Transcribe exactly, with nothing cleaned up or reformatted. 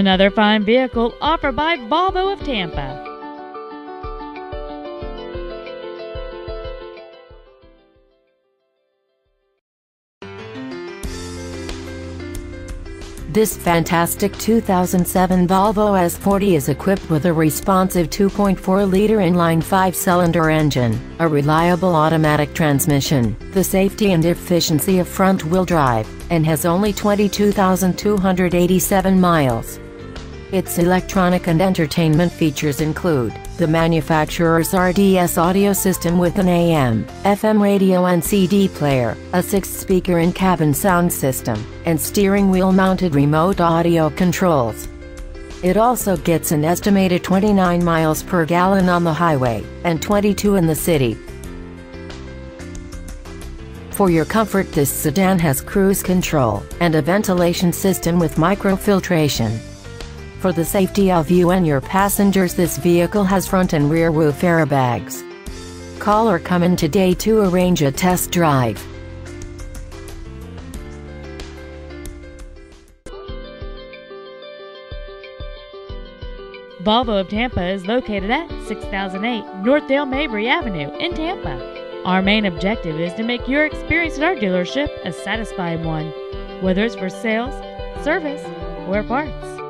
Another fine vehicle offered by Volvo of Tampa. This fantastic two thousand seven Volvo S forty is equipped with a responsive two point four liter inline five cylinder engine, a reliable automatic transmission, the safety and efficiency of front-wheel drive, and has only twenty-two thousand two hundred eighty-seven miles. Its electronic and entertainment features include the manufacturer's R D S audio system with an A M F M radio and C D player, a six speaker in-cabin sound system, and steering wheel-mounted remote audio controls. It also gets an estimated twenty-nine miles per gallon on the highway, and twenty-two in the city. For your comfort, this sedan has cruise control, and a ventilation system with microfiltration. For the safety of you and your passengers, this vehicle has front and rear roof airbags. Call or come in today to arrange a test drive. Volvo of Tampa is located at six thousand eight North Dale Mabry Avenue in Tampa. Our main objective is to make your experience at our dealership a satisfying one, whether it's for sales, service, or parts.